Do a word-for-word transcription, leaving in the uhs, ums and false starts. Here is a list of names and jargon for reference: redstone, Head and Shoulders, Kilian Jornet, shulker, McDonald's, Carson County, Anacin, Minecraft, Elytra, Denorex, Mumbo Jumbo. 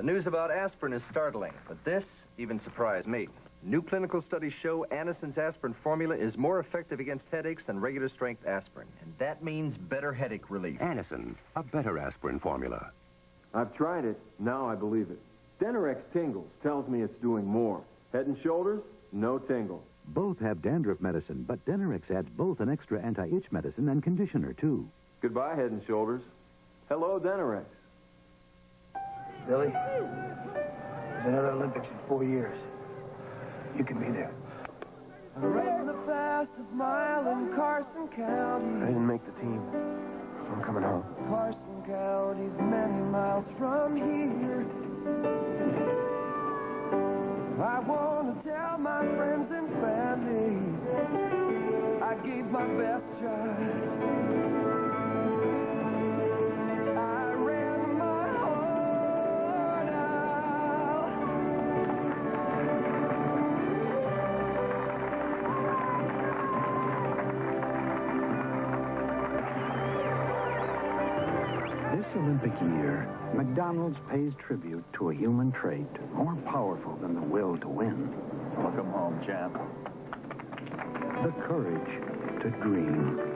The news about aspirin is startling, but this even surprised me. New clinical studies show Anacin's aspirin formula is more effective against headaches than regular strength aspirin. And that means better headache relief. Anacin, a better aspirin formula. I've tried it. Now I believe it. Denorex tingles. Tells me it's doing more. Head and Shoulders, no tingle. Both have dandruff medicine, but Denorex adds both an extra anti-itch medicine and conditioner, too. Goodbye, Head and Shoulders. Hello, Denorex. Billy, there's another Olympics in four years. You can be there. I ran the fastest mile in Carson County. I didn't make the team. I'm coming home. Carson County's many miles from here. I want to tell my friends and family I gave my best shot. I ran my heart out. This Olympic year, McDonald's pays tribute to a human trait more powerful than the will to win. Welcome home, champ. The courage to dream.